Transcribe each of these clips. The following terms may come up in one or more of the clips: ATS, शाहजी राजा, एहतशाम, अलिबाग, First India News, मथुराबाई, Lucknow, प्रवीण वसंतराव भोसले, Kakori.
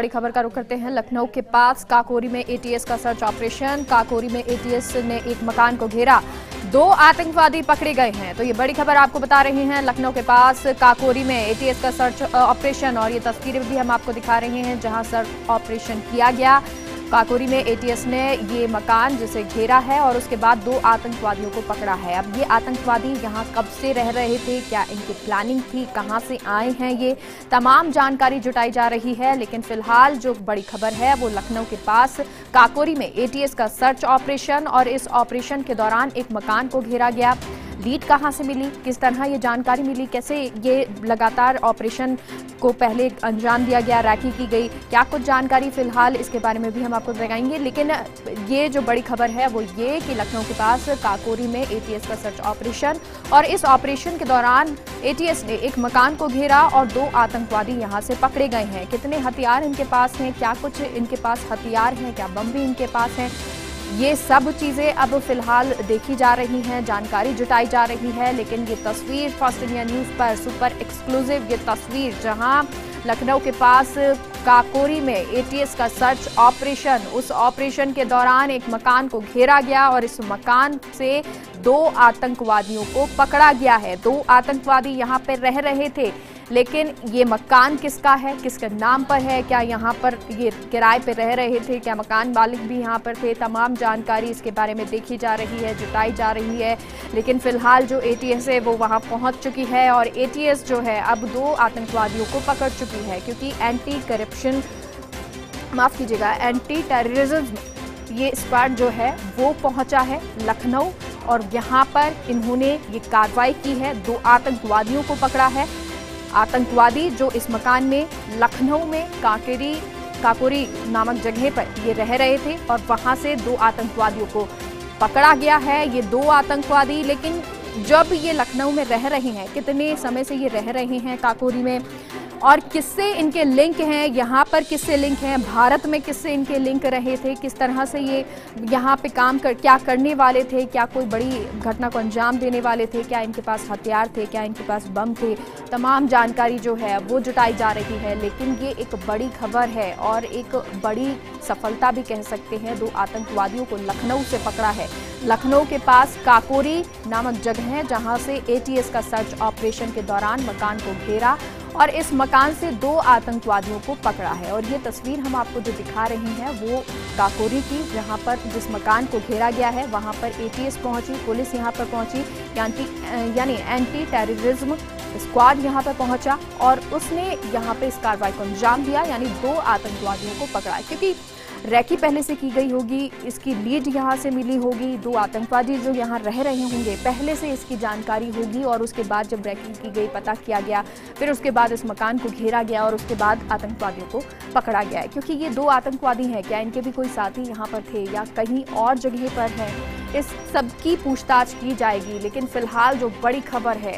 बड़ी खबर का रुख करते हैं लखनऊ के पास काकोरी में एटीएस का सर्च ऑपरेशन। काकोरी में एटीएस ने एक मकान को घेरा, 2 आतंकवादी पकड़े गए हैं। तो ये बड़ी खबर आपको बता रहे हैं लखनऊ के पास काकोरी में एटीएस का सर्च ऑपरेशन, और ये तस्वीरें भी हम आपको दिखा रहे हैं जहां सर्च ऑपरेशन किया गया। काकोरी में एटीएस ने ये मकान जिसे घेरा है और उसके बाद 2 आतंकवादियों को पकड़ा है। अब ये आतंकवादी यहाँ कब से रह रहे थे, क्या इनकी प्लानिंग थी, कहाँ से आए हैं, ये तमाम जानकारी जुटाई जा रही है। लेकिन फिलहाल जो बड़ी खबर है वो लखनऊ के पास काकोरी में एटीएस का सर्च ऑपरेशन, और इस ऑपरेशन के दौरान एक मकान को घेरा गया। लीड कहाँ से मिली, किस तरह ये जानकारी मिली, कैसे ये लगातार ऑपरेशन को पहले अंजाम दिया गया, रैकी की गई, क्या कुछ जानकारी फिलहाल इसके बारे में भी हम आपको बताएंगे। लेकिन ये जो बड़ी खबर है वो ये कि लखनऊ के पास काकोरी में एटीएस का सर्च ऑपरेशन, और इस ऑपरेशन के दौरान एटीएस ने एक मकान को घेरा और 2 आतंकवादी यहाँ से पकड़े गए हैं। कितने हथियार इनके पास हैं, क्या कुछ इनके पास हथियार हैं, क्या बम भी इनके पास हैं, ये सब चीज़ें अब फिलहाल देखी जा रही हैं, जानकारी जुटाई जा रही है। लेकिन ये तस्वीर फर्स्ट इंडिया न्यूज़ पर सुपर एक्सक्लूसिव, ये तस्वीर जहां लखनऊ के पास काकोरी में एटीएस का सर्च ऑपरेशन, उस ऑपरेशन के दौरान एक मकान को घेरा गया और इस मकान से 2 आतंकवादियों को पकड़ा गया है। 2 आतंकवादी यहाँ पर रह रहे थे, लेकिन ये मकान किसका है, किसके नाम पर है, क्या यहाँ पर ये किराए पे रह रहे थे, क्या मकान मालिक भी यहाँ पर थे, तमाम जानकारी इसके बारे में देखी जा रही है, जुटाई जा रही है। लेकिन फिलहाल जो एटीएस है वो वहाँ पहुँच चुकी है, और एटीएस जो है अब 2 आतंकवादियों को पकड़ चुकी है, क्योंकि एंटी टेररिज्म ये स्क्वाड जो है वो पहुँचा है लखनऊ, और यहाँ पर इन्होंने ये कार्रवाई की है, 2 आतंकवादियों को पकड़ा है। आतंकवादी जो इस मकान में लखनऊ में काकोरी नामक जगह पर ये रह रहे थे, और वहां से 2 आतंकवादियों को पकड़ा गया है। ये 2 आतंकवादी, लेकिन जब ये लखनऊ में रह रहे हैं, कितने समय से ये रह रहे हैं काकोरी में, और किससे इनके लिंक हैं, यहाँ पर किससे लिंक हैं, भारत में किससे इनके लिंक रहे थे, किस तरह से ये यहाँ पे क्या करने वाले थे, क्या कोई बड़ी घटना को अंजाम देने वाले थे, क्या इनके पास हथियार थे, क्या इनके पास बम थे, तमाम जानकारी जो है वो जुटाई जा रही है। लेकिन ये एक बड़ी खबर है और एक बड़ी सफलता भी कह सकते हैं। 2 आतंकवादियों को लखनऊ से पकड़ा है। लखनऊ के पास काकोरी नामक जगह है जहाँ से एटीएस का सर्च ऑपरेशन के दौरान मकान को घेरा और इस मकान से 2 आतंकवादियों को पकड़ा है। और ये तस्वीर हम आपको जो दिखा रहे हैं वो काकोरी की, जहां पर जिस मकान को घेरा गया है वहां पर एटीएस पहुंची, पुलिस यहां पर पहुंची, यानी एंटी टेररिज्म स्क्वाड यहां पर पहुंचा और उसने यहां पर इस कार्रवाई को अंजाम दिया, यानी 2 आतंकवादियों को पकड़ा। क्योंकि रैकी पहले से की गई होगी, इसकी लीड यहाँ से मिली होगी, 2 आतंकवादी जो यहाँ रह रहे होंगे पहले से इसकी जानकारी होगी, और उसके बाद जब रैकी की गई, पता किया गया, फिर उसके बाद इस मकान को घेरा गया और उसके बाद आतंकवादियों को पकड़ा गया है। क्योंकि ये 2 आतंकवादी हैं, क्या इनके भी कोई साथी यहाँ पर थे या कहीं और जगह पर हैं, इस सबकी पूछताछ की जाएगी। लेकिन फिलहाल जो बड़ी खबर है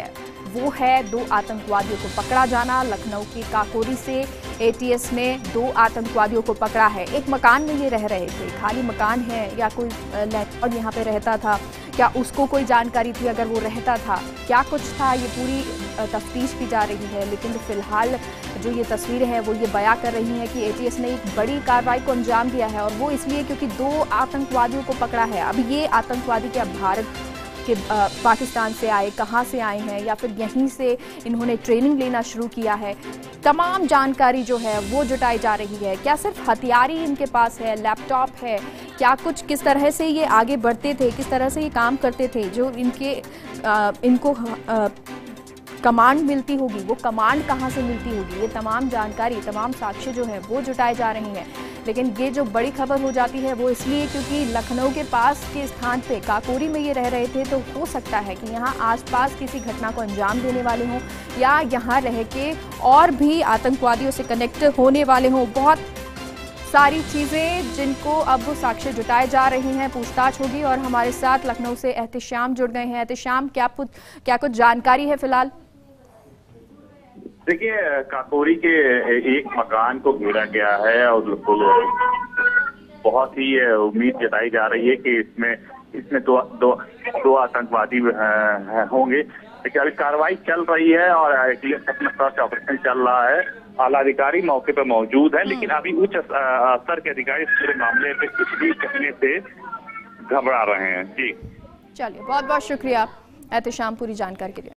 वो है 2 आतंकवादियों को पकड़ा जाना। लखनऊ की काकोरी से एटीएस ने 2 आतंकवादियों को पकड़ा है। एक मकान में ये रह रहे थे, खाली मकान है या कोई लैंडलॉर्ड यहाँ पे रहता था, क्या उसको कोई जानकारी थी, अगर वो रहता था क्या कुछ था, ये पूरी तफ्तीश की जा रही है। लेकिन फिलहाल जो ये तस्वीरें हैं वो ये बयां कर रही हैं कि एटीएस ने एक बड़ी कार्रवाई को अंजाम दिया है, और वो इसलिए क्योंकि 2 आतंकवादियों को पकड़ा है। अब ये आतंकवादी क्या भारत के पाकिस्तान से आए, कहाँ से आए हैं, या फिर यहीं से इन्होंने ट्रेनिंग लेना शुरू किया है, तमाम जानकारी जो है वो जुटाई जा रही है। क्या सिर्फ हथियार ही इनके पास है, लैपटॉप है, क्या कुछ, किस तरह से ये आगे बढ़ते थे, किस तरह से ये काम करते थे, जो इनको कमांड मिलती होगी वो कमांड कहाँ से मिलती होगी, ये तमाम जानकारी, तमाम साक्ष्य जो है वो जुटाए जा रहे हैं। लेकिन ये जो बड़ी खबर हो जाती है वो इसलिए क्योंकि लखनऊ के पास के स्थान पे काकोरी में ये रह रहे थे, तो हो सकता है कि यहाँ आसपास किसी घटना को अंजाम देने वाले हों या यहाँ रह के और भी आतंकवादियों से कनेक्ट होने वाले हों। बहुत सारी चीज़ें जिनको अब वो साक्ष्य जुटाए जा रहे हैं, पूछताछ होगी। और हमारे साथ लखनऊ से एहतशाम जुड़ गए हैं। एहतशाम, क्या कुछ जानकारी है फिलहाल? देखिए, काकोरी के एक मकान को घेरा गया है और बहुत ही उम्मीद जताई जा रही है कि इसमें दो आतंकवादी होंगे। लेकिन अभी कार्रवाई चल रही है और सर्च ऑपरेशन चल रहा है। आलाधिकारी मौके पर मौजूद हैं, लेकिन अभी उच्च स्तर के अधिकारी इस पूरे मामले पे कुछ भी कहने से घबरा रहे हैं। जी चलिए, बहुत बहुत शुक्रिया एहतेशाम पूरी जानकारी के लिए।